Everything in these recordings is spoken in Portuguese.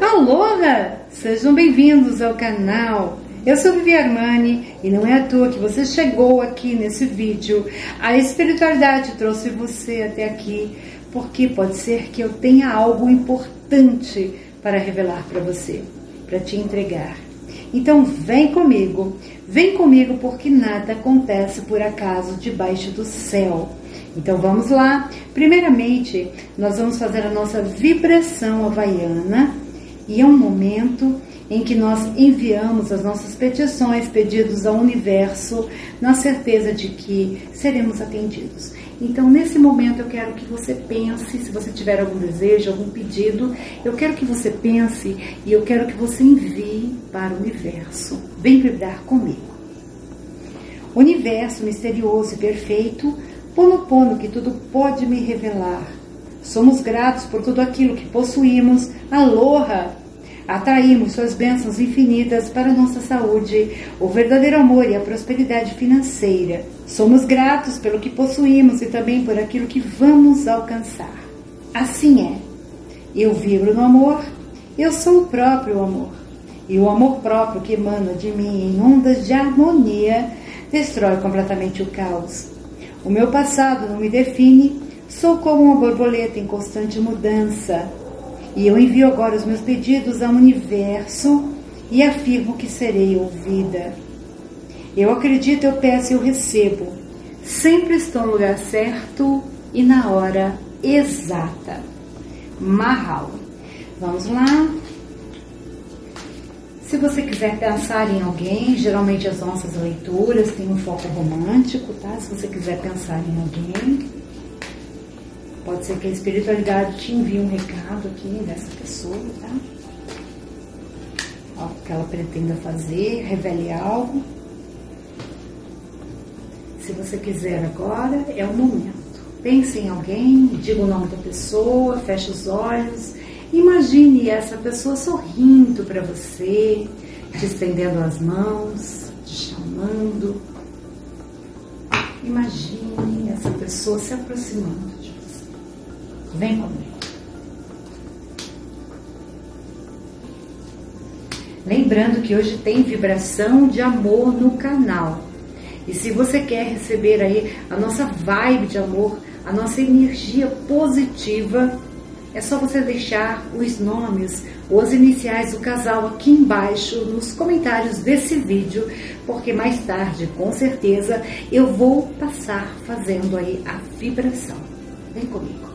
Aloha! Sejam bem-vindos ao canal. Eu sou Vivi Armani e não é à toa que você chegou aqui nesse vídeo. A espiritualidade trouxe você até aqui porque pode ser que eu tenha algo importante para revelar para você, para te entregar. Então vem comigo porque nada acontece por acaso debaixo do céu. Então vamos lá. Primeiramente, nós vamos fazer a nossa vibração havaiana e é um momento em que nós enviamos as nossas petições, pedidos ao universo, na certeza de que seremos atendidos. Então, nesse momento, eu quero que você pense, se você tiver algum desejo, algum pedido, eu quero que você pense e eu quero que você envie para o universo. Vem vibrar comigo. Universo misterioso e perfeito, Ho'oponopono que tudo pode me revelar. Somos gratos por tudo aquilo que possuímos. Aloha! Atraímos suas bênçãos infinitas para nossa saúde, o verdadeiro amor e a prosperidade financeira. Somos gratos pelo que possuímos e também por aquilo que vamos alcançar. Assim é. Eu vibro no amor, eu sou o próprio amor. E o amor próprio que emana de mim em ondas de harmonia destrói completamente o caos. O meu passado não me define, sou como uma borboleta em constante mudança. E eu envio agora os meus pedidos ao universo e afirmo que serei ouvida. Eu acredito, eu peço e eu recebo. Sempre estou no lugar certo e na hora exata. Mahalo. Vamos lá. Se você quiser pensar em alguém, geralmente as nossas leituras têm um foco romântico, tá? Se você quiser pensar em alguém... Pode ser que a espiritualidade te envie um recado aqui dessa pessoa, tá? Algo que ela pretenda fazer, revele algo. Se você quiser agora, é o momento. Pense em alguém, diga o nome da pessoa, feche os olhos. Imagine essa pessoa sorrindo para você, te estendendo as mãos, te chamando. Imagine essa pessoa se aproximando. Vem comigo. Lembrando que hoje tem vibração de amor no canal. E se você quer receber aí a nossa vibe de amor, a nossa energia positiva, é só você deixar os nomes, os iniciais do casal aqui embaixo nos comentários desse vídeo, porque mais tarde, com certeza, eu vou passar fazendo aí a vibração. Vem comigo.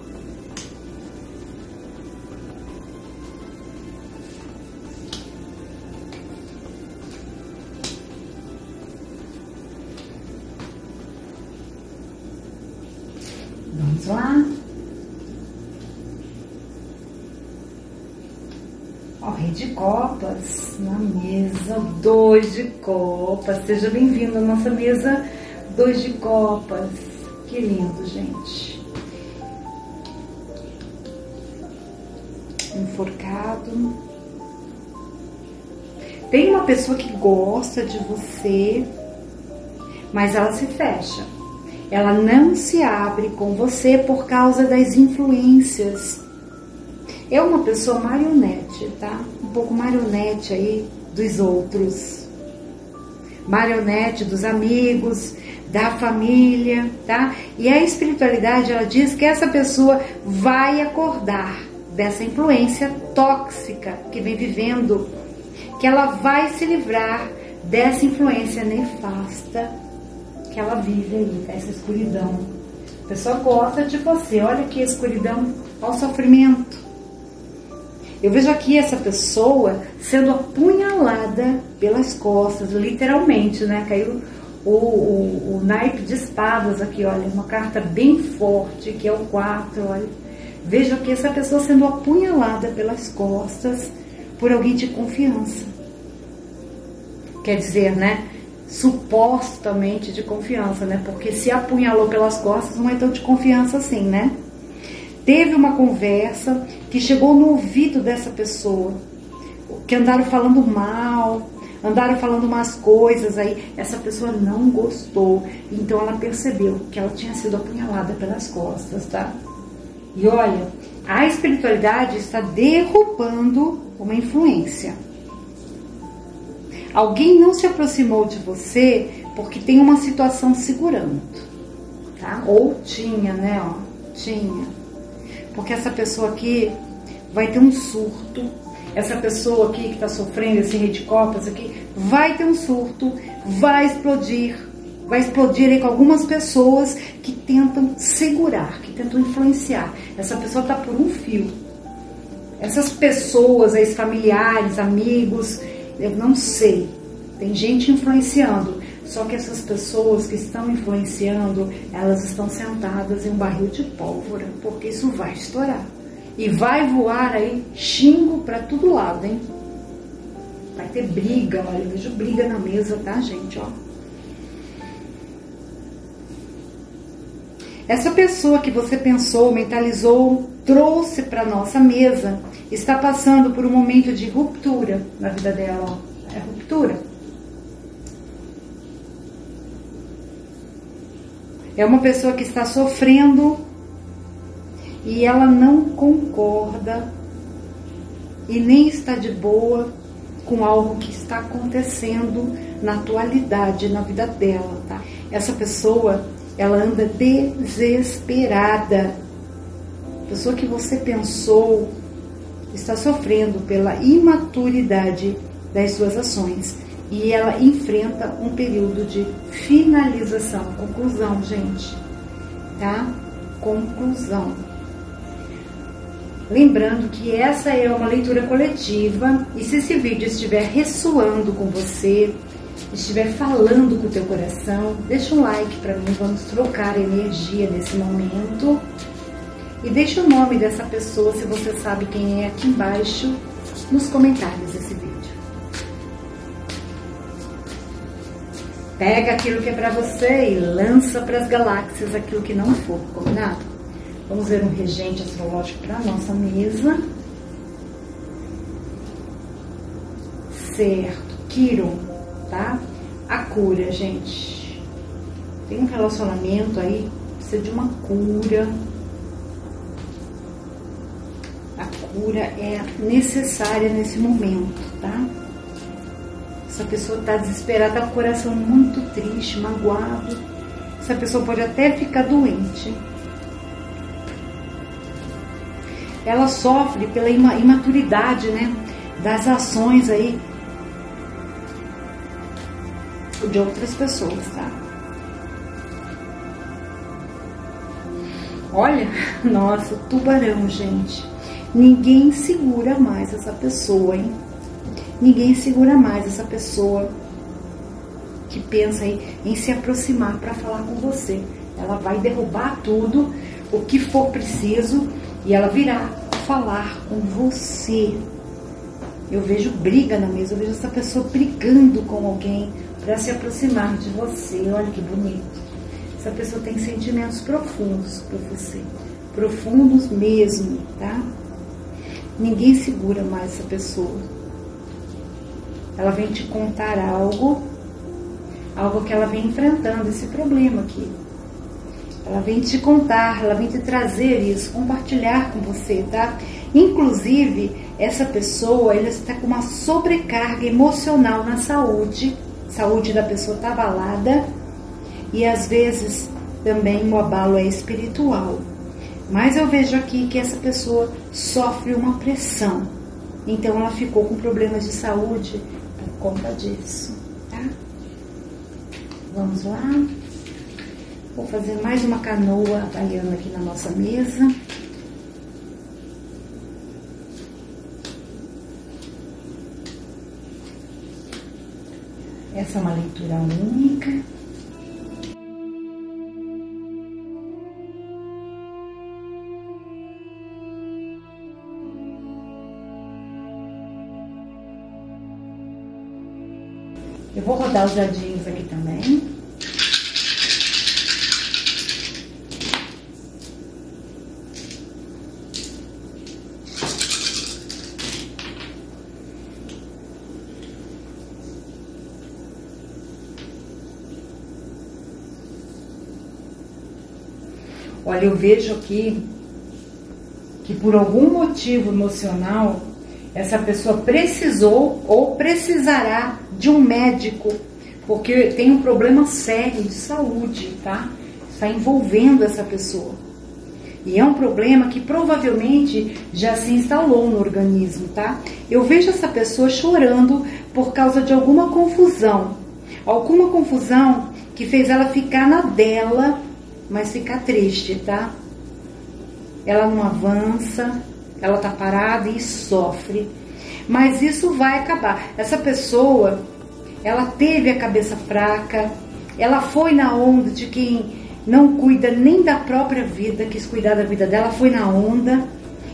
Vamos lá. Ó, Rei de Copas na mesa, 2 de Copas. Seja bem-vindo à nossa mesa 2 de Copas. Que lindo, gente. Enforcado. Tem uma pessoa que gosta de você, mas ela se fecha. Ela não se abre com você por causa das influências. É uma pessoa marionete, tá? Um pouco marionete aí dos outros. Marionete dos amigos, da família, tá? E a espiritualidade, ela diz que essa pessoa vai acordar dessa influência tóxica que vem vivendo. Que ela vai se livrar dessa influência nefasta que ela vive aí, essa escuridão. A pessoa gosta de você, olha que escuridão, olha o sofrimento. Eu vejo aqui essa pessoa sendo apunhalada pelas costas, literalmente, né? Caiu o naipe de espadas aqui, olha, uma carta bem forte, que é o 4, olha. Vejo aqui essa pessoa sendo apunhalada pelas costas por alguém de confiança. Quer dizer, né? Supostamente de confiança, né? Porque se apunhalou pelas costas, não é tão de confiança assim, né? Teve uma conversa que chegou no ouvido dessa pessoa, que andaram falando mal, andaram falando umas coisas aí. Essa pessoa não gostou, então ela percebeu que ela tinha sido apunhalada pelas costas, tá? E olha, a espiritualidade está derrubando uma influência. Alguém não se aproximou de você porque tem uma situação segurando, tá? Ou tinha, né? Ó, tinha. Porque essa pessoa aqui vai ter um surto. Essa pessoa aqui que tá sofrendo esse rei de copas aqui vai ter um surto, vai explodir. Vai explodir aí com algumas pessoas que tentam segurar, que tentam influenciar. Essa pessoa tá por um fio. Essas pessoas, ex-familiares, amigos, eu não sei. Tem gente influenciando. Só que essas pessoas que estão influenciando, elas estão sentadas em um barril de pólvora, porque isso vai estourar. E vai voar aí xingo pra todo lado, hein? Vai ter briga, olha, eu vejo briga na mesa, tá, gente, ó. Essa pessoa que você pensou, mentalizou, trouxe pra nossa mesa, está passando por um momento de ruptura na vida dela, ó. É ruptura. É uma pessoa que está sofrendo e ela não concorda e nem está de boa com algo que está acontecendo na atualidade, na vida dela, tá? Essa pessoa, ela anda desesperada. A pessoa que você pensou está sofrendo pela imaturidade das suas ações. E ela enfrenta um período de finalização, conclusão, gente, tá? Conclusão. Lembrando que essa é uma leitura coletiva e se esse vídeo estiver ressoando com você, estiver falando com o teu coração, deixa um like pra mim, vamos trocar energia nesse momento. E deixa o nome dessa pessoa, se você sabe quem é, aqui embaixo, nos comentários desse vídeo. Pega aquilo que é pra você e lança pras galáxias aquilo que não for, combinado? Vamos ver um regente astrológico pra nossa mesa. Certo, Quíron, tá? A cura, gente. Tem um relacionamento aí, precisa de uma cura. A cura é necessária nesse momento, tá? Essa pessoa está desesperada, com o coração muito triste, magoado. Essa pessoa pode até ficar doente. Ela sofre pela imaturidade, né? Das ações aí de outras pessoas, tá? Olha, nossa, tubarão, gente. Ninguém segura mais essa pessoa, hein? Ninguém segura mais essa pessoa que pensa em se aproximar para falar com você. Ela vai derrubar tudo, o que for preciso, e ela virá falar com você. Eu vejo briga na mesa, eu vejo essa pessoa brigando com alguém para se aproximar de você. Olha que bonito. Essa pessoa tem sentimentos profundos por você. Profundos mesmo, tá? Ninguém segura mais essa pessoa. Ela vem te contar algo que ela vem enfrentando, esse problema aqui. Ela vem te contar, ela vem te trazer isso, compartilhar com você, tá? Inclusive, essa pessoa, ela está com uma sobrecarga emocional na saúde. A saúde da pessoa está abalada e, às vezes, também o abalo é espiritual. Mas eu vejo aqui que essa pessoa sofre uma pressão. Então, ela ficou com problemas de saúde por conta disso, tá? Vamos lá. Vou fazer mais uma canoa baiana aqui na nossa mesa. Essa é uma leitura única. Eu vou rodar os dadinhos aqui também. Olha, eu vejo aqui que por algum motivo emocional Essa pessoa precisou ou precisará de um médico, porque tem um problema sério de saúde, tá? Está envolvendo essa pessoa. E é um problema que provavelmente já se instalou no organismo, tá? Eu vejo essa pessoa chorando por causa de alguma confusão que fez ela ficar na dela, mas ficar triste, tá? Ela não avança, ela tá parada e sofre, mas isso vai acabar. Essa pessoa, ela teve a cabeça fraca, ela foi na onda de quem não cuida nem da própria vida, quis cuidar da vida dela, foi na onda.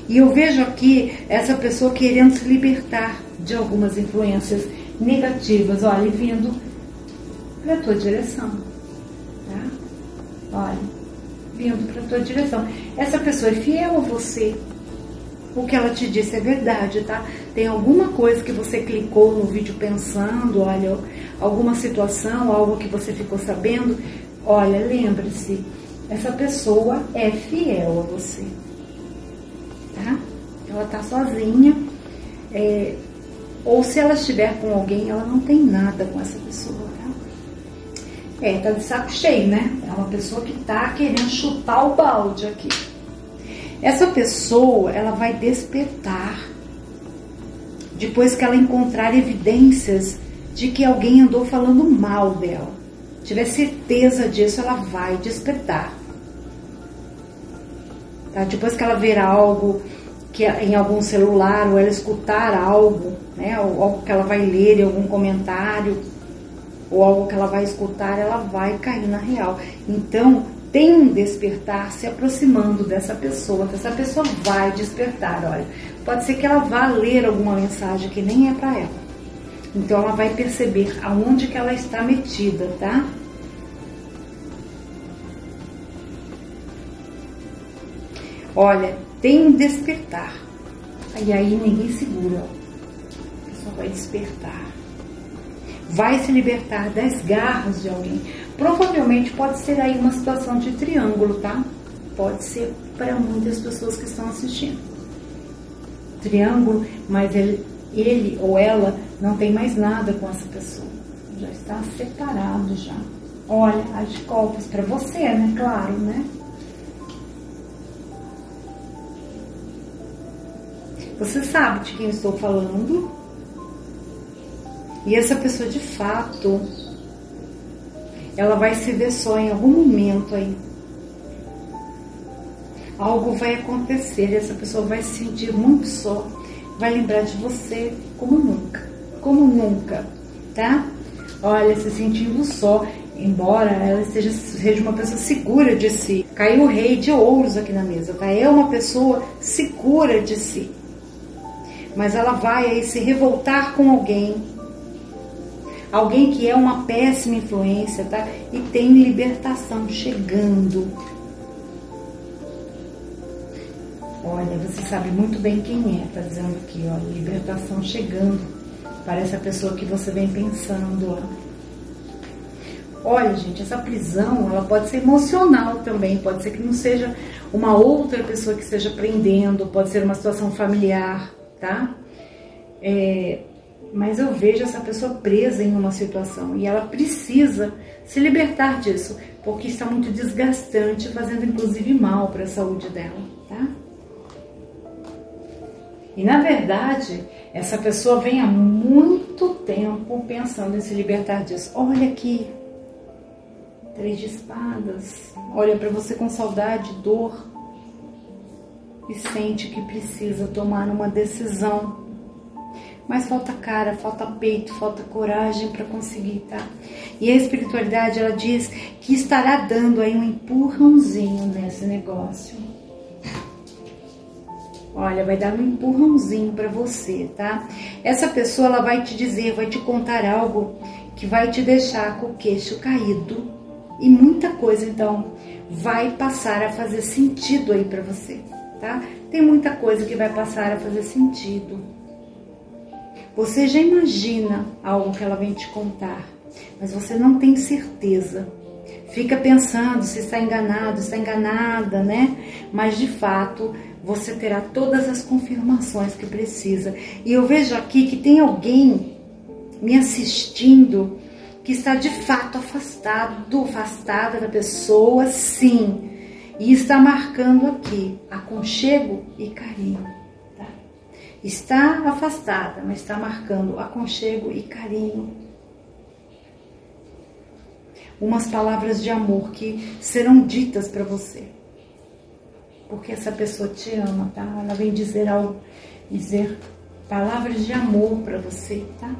E eu vejo aqui essa pessoa querendo se libertar de algumas influências negativas, olha, vindo pra tua direção, tá? Olha, vindo pra tua direção. Essa pessoa é fiel a você. O que ela te disse é verdade, tá? Tem alguma coisa que você clicou no vídeo pensando, olha, alguma situação, algo que você ficou sabendo. Olha, lembre-se, essa pessoa é fiel a você, tá? Ela tá sozinha, ou se ela estiver com alguém, ela não tem nada com essa pessoa, tá? Tá de saco cheio, né? É uma pessoa que tá querendo chutar o balde aqui. Essa pessoa, ela vai despertar depois que ela encontrar evidências de que alguém andou falando mal dela. Tiver certeza disso, ela vai despertar, tá? Depois que ela ver algo que, em algum celular, ou ela escutar algo, né? Ou algo que ela vai ler em algum comentário, ou algo que ela vai escutar, ela vai cair na real. Então, tem um despertar se aproximando dessa pessoa, que essa pessoa vai despertar, olha. Pode ser que ela vá ler alguma mensagem que nem é para ela. Então ela vai perceber aonde que ela está metida, tá? Olha, tem um despertar. E aí ninguém segura, ó. A pessoa vai despertar. Vai se libertar das garras de alguém. Provavelmente pode ser aí uma situação de triângulo, tá? Pode ser para muitas pessoas que estão assistindo. Triângulo, mas ele ou ela não tem mais nada com essa pessoa. Já está separado já. Olha, as copas para você, né? Claro, né? Você sabe de quem eu estou falando? E essa pessoa, de fato, ela vai se ver só em algum momento aí. Algo vai acontecer e essa pessoa vai se sentir muito só. Vai lembrar de você como nunca, tá? Olha, se sentindo só, embora ela seja uma pessoa segura de si. Caiu o rei de ouros aqui na mesa, tá? É uma pessoa segura de si. Mas ela vai aí se revoltar com alguém. Alguém que é uma péssima influência, tá? E tem libertação chegando. Olha, você sabe muito bem quem é, tá dizendo aqui, ó, libertação chegando para essa pessoa que você vem pensando, ó. Olha, gente, essa prisão, ela pode ser emocional também, pode ser que não seja uma outra pessoa que esteja prendendo, pode ser uma situação familiar, tá? Mas eu vejo essa pessoa presa em uma situação e ela precisa se libertar disso, porque está muito desgastante, fazendo inclusive mal para a saúde dela, tá? E na verdade, essa pessoa vem há muito tempo pensando em se libertar disso. Olha aqui, 3 de espadas, olha para você com saudade, dor, e sente que precisa tomar uma decisão. Mas falta cara, falta peito, falta coragem para conseguir, tá? E a espiritualidade, ela diz que estará dando aí um empurrãozinho nesse negócio. Olha, vai dar um empurrãozinho para você, tá? Essa pessoa, ela vai te dizer, vai te contar algo que vai te deixar com o queixo caído. E muita coisa, então, vai passar a fazer sentido aí para você, tá? Tem muita coisa que vai passar a fazer sentido. Você já imagina algo que ela vem te contar, mas você não tem certeza. Fica pensando se está enganado, está enganada, né? Mas de fato, você terá todas as confirmações que precisa. E eu vejo aqui que tem alguém me assistindo que está de fato afastado, afastada da pessoa, sim. E está marcando aqui aconchego e carinho. Tá? Está afastada, mas está marcando aconchego e carinho. Umas palavras de amor que serão ditas para você. Porque essa pessoa te ama, tá? Ela vem dizer algo, dizer palavras de amor para você, tá?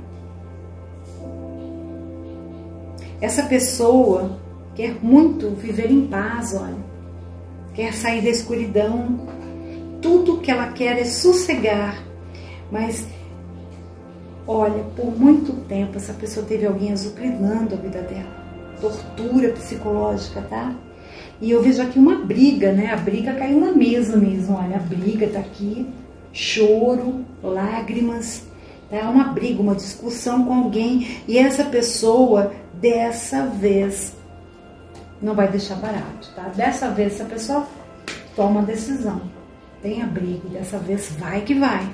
Essa pessoa quer muito viver em paz, olha. Quer sair da escuridão, tudo que ela quer é sossegar, mas olha, por muito tempo essa pessoa teve alguém azucrinando a vida dela, tortura psicológica, tá? E eu vejo aqui uma briga, né? A briga caiu na mesa mesmo, olha, a briga tá aqui, choro, lágrimas, tá? Uma briga, uma discussão com alguém, e essa pessoa dessa vez não vai deixar barato, tá? Dessa vez essa pessoa toma a decisão, tem abrigo, dessa vez vai que vai.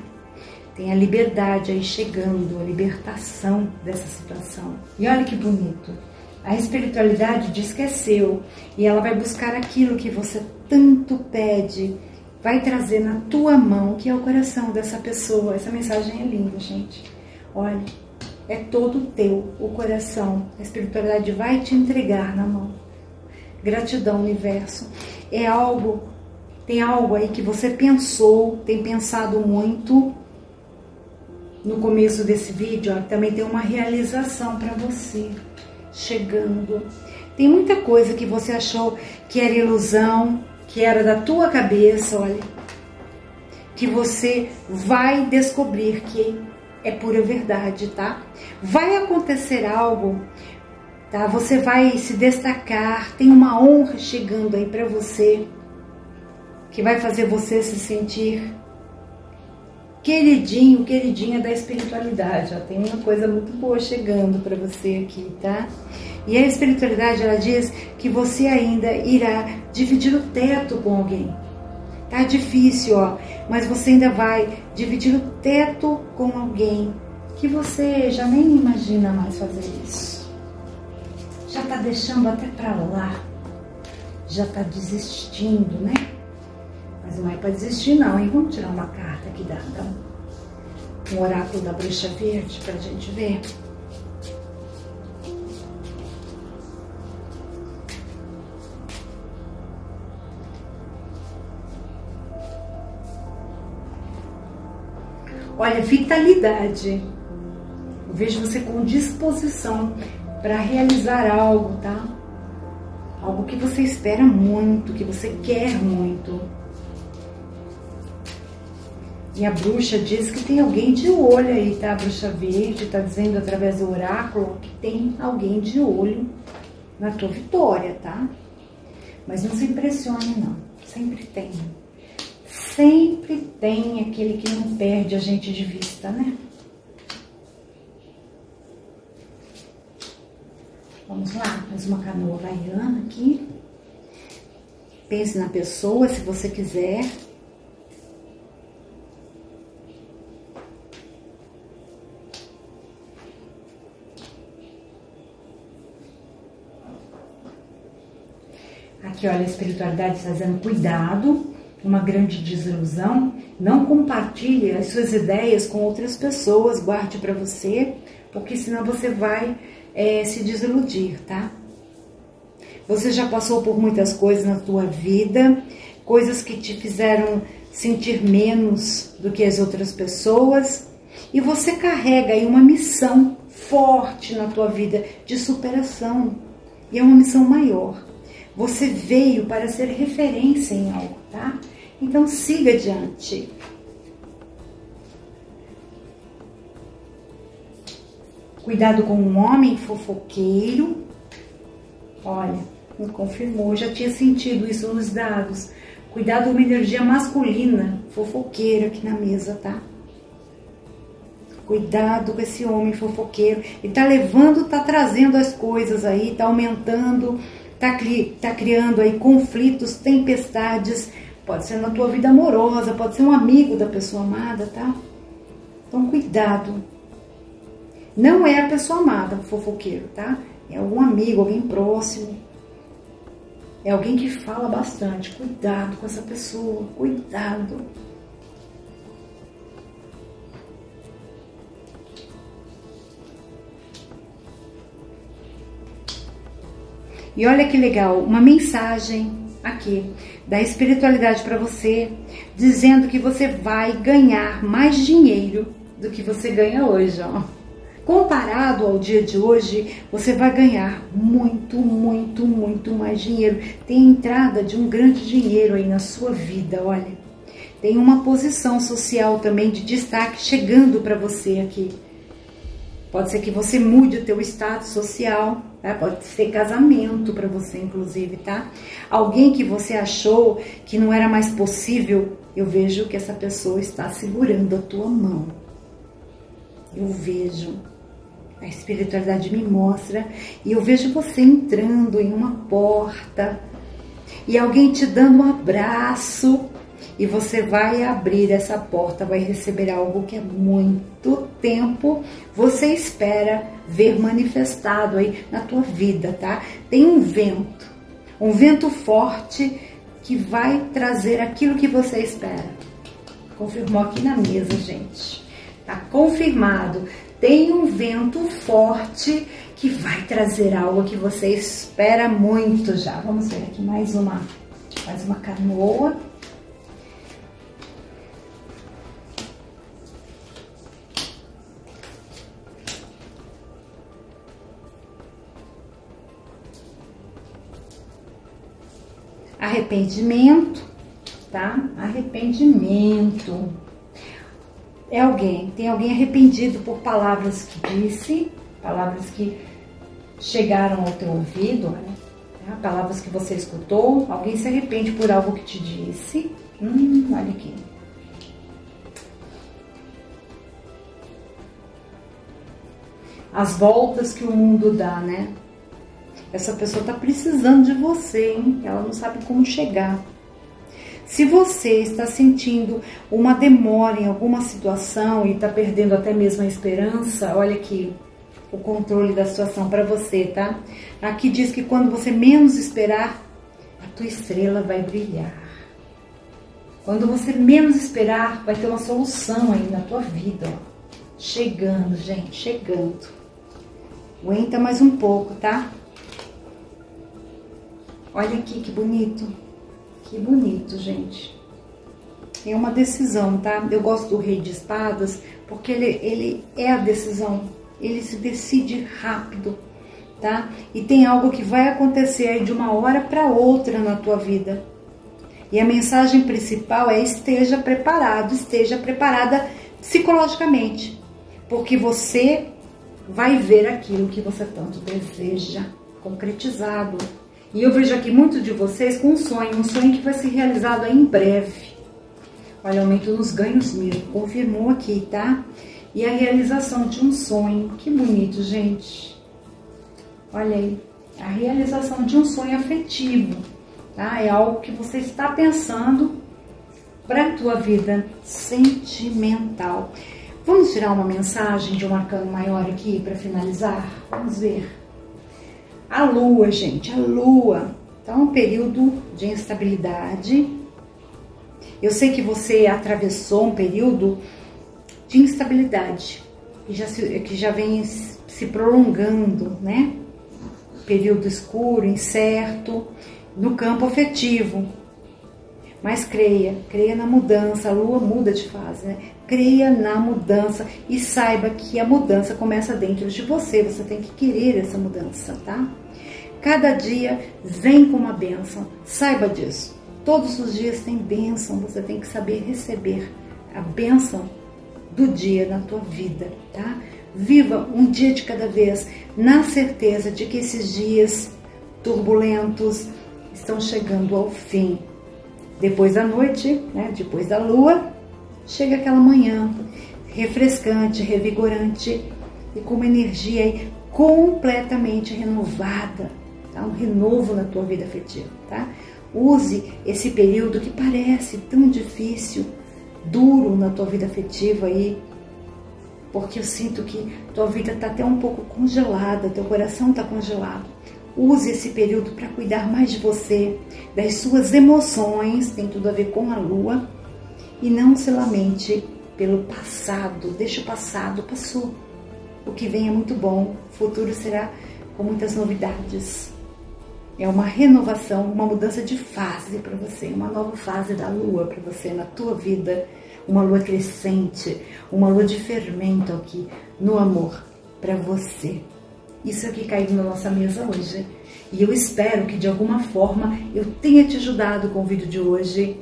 Tem a liberdade aí chegando, a libertação dessa situação. E olha que bonito, a espiritualidade diz que é seu, e ela vai buscar aquilo que você tanto pede, vai trazer na tua mão, que é o coração dessa pessoa. Essa mensagem é linda, gente, olha, é todo teu, o coração, a espiritualidade vai te entregar na mão. Gratidão, universo, é algo, tem algo aí que você pensou, tem pensado muito no começo desse vídeo, ó, também tem uma realização para você, chegando, tem muita coisa que você achou que era ilusão, que era da tua cabeça, olha, que você vai descobrir que é pura verdade, tá? Vai acontecer algo, tá? Você vai se destacar, tem uma honra chegando aí para você, que vai fazer você se sentir queridinho, queridinha da espiritualidade, ó, tem uma coisa muito boa chegando para você aqui, tá? E a espiritualidade, ela diz que você ainda irá dividir o teto com alguém, tá difícil, ó, mas você ainda vai dividir o teto com alguém, que você já nem imagina mais fazer isso. Já tá deixando até pra lá, já tá desistindo, né? Mas não é pra desistir não, hein? Vamos tirar uma carta aqui da um oráculo da Brisa Verde pra gente ver. Olha, vitalidade. Eu vejo você com disposição para realizar algo, tá? Algo que você espera muito, que você quer muito. E a bruxa diz que tem alguém de olho aí, tá? A Brisa Verde tá dizendo através do oráculo que tem alguém de olho na tua vitória, tá? Mas não se impressione, não. Sempre tem. Sempre tem aquele que não perde a gente de vista, né? Vamos lá, mais uma canoa havaiana aqui. Pense na pessoa, se você quiser. Aqui, olha, a espiritualidade está dizendo cuidado, uma grande desilusão. Não compartilhe as suas ideias com outras pessoas, guarde para você, porque senão você vai... se desiludir, tá? Você já passou por muitas coisas na tua vida, coisas que te fizeram sentir menos do que as outras pessoas, e você carrega aí uma missão forte na tua vida de superação, e é uma missão maior. Você veio para ser referência em algo, tá? Então siga adiante. Cuidado com um homem fofoqueiro. Olha, me confirmou, já tinha sentido isso nos dados. Cuidado com uma energia masculina, fofoqueira aqui na mesa, tá? Cuidado com esse homem fofoqueiro. Ele tá levando, tá trazendo as coisas aí, tá aumentando, tá criando aí conflitos, tempestades, Pode ser na tua vida amorosa, pode ser um amigo da pessoa amada, tá? Então, cuidado. Não é a pessoa amada, o fofoqueiro, tá? É algum amigo, alguém próximo. É alguém que fala bastante. Cuidado com essa pessoa, cuidado. E olha que legal, uma mensagem aqui da espiritualidade para você, dizendo que você vai ganhar mais dinheiro do que você ganha hoje, ó. Comparado ao dia de hoje, você vai ganhar muito, muito, muito mais dinheiro. Tem entrada de um grande dinheiro aí na sua vida, olha. Tem uma posição social também de destaque chegando para você aqui. Pode ser que você mude o teu status social, tá? Pode ser casamento para você, inclusive, tá? Alguém que você achou que não era mais possível, eu vejo que essa pessoa está segurando a tua mão. Eu vejo, a espiritualidade me mostra, e eu vejo você entrando em uma porta, e alguém te dando um abraço, e você vai abrir essa porta, vai receber algo que há muito tempo você espera ver manifestado aí na tua vida, tá? Tem um vento forte que vai trazer aquilo que você espera. Confirmou aqui na mesa, gente. Tá confirmado. Tem um vento forte que vai trazer algo que você espera muito já. Vamos ver aqui mais uma canoa. Arrependimento, tá? Arrependimento. É alguém, tem alguém arrependido por palavras que disse, palavras que chegaram ao teu ouvido, né? Palavras que você escutou. Alguém se arrepende por algo que te disse. Olha aqui. As voltas que o mundo dá, né? Essa pessoa tá precisando de você, hein? Ela não sabe como chegar. Se você está sentindo uma demora em alguma situação e tá perdendo até mesmo a esperança, olha aqui o controle da situação para você, tá? Aqui diz que quando você menos esperar, a tua estrela vai brilhar. Quando você menos esperar, vai ter uma solução aí na tua vida, ó. Chegando, gente, chegando. Aguenta mais um pouco, tá? Olha aqui que bonito, gente. É uma decisão, tá? Eu gosto do Rei de Espadas porque ele é a decisão, ele se decide rápido, tá? E tem algo que vai acontecer aí de uma hora para outra na tua vida. E a mensagem principal é: esteja preparado, esteja preparada psicologicamente, porque você vai ver aquilo que você tanto deseja concretizado. E eu vejo aqui muito de vocês com um sonho que vai ser realizado aí em breve. Olha, aumento nos ganhos mesmo, confirmou aqui, tá? E a realização de um sonho, que bonito, gente. Olha aí, a realização de um sonho afetivo, tá? É algo que você está pensando para a tua vida sentimental. Vamos tirar uma mensagem de um arcano maior aqui para finalizar? Vamos ver. A lua, gente, a lua. Então, é um período de instabilidade. Eu sei que você atravessou um período de instabilidade, que já vem se prolongando, né? Período escuro, incerto, no campo afetivo. Mas creia na mudança. A lua muda de fase, né? Creia na mudança e saiba que a mudança começa dentro de você. Você tem que querer essa mudança, tá? Cada dia vem com uma bênção, saiba disso. Todos os dias tem bênção, você tem que saber receber a bênção do dia na tua vida, tá? Viva um dia de cada vez, na certeza de que esses dias turbulentos estão chegando ao fim. Depois da noite, né? Depois da lua, chega aquela manhã refrescante, revigorante e com uma energia aí completamente renovada. Tá? Um renovo na tua vida afetiva, tá? Use esse período que parece tão difícil, duro na tua vida afetiva aí, porque eu sinto que tua vida está até um pouco congelada, teu coração está congelado. Use esse período para cuidar mais de você, das suas emoções, tem tudo a ver com a lua, e não se lamente pelo passado, deixa o passado, passou. O que vem é muito bom, o futuro será com muitas novidades. É uma renovação, uma mudança de fase para você, uma nova fase da lua para você, na tua vida, uma lua crescente, uma lua de fermento aqui, no amor para você. Isso é o que caiu na nossa mesa hoje. E eu espero que de alguma forma eu tenha te ajudado com o vídeo de hoje.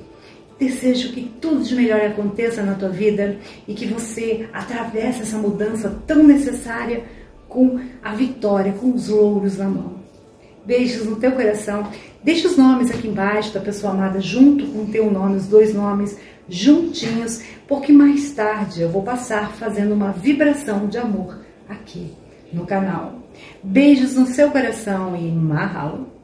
Desejo que tudo de melhor aconteça na tua vida e que você atravesse essa mudança tão necessária com a vitória, com os louros na mão. Beijos no teu coração. Deixa os nomes aqui embaixo da pessoa amada junto com o teu nome, os dois nomes juntinhos, porque mais tarde eu vou passar fazendo uma vibração de amor aqui no canal. Beijos no seu coração e mahalo!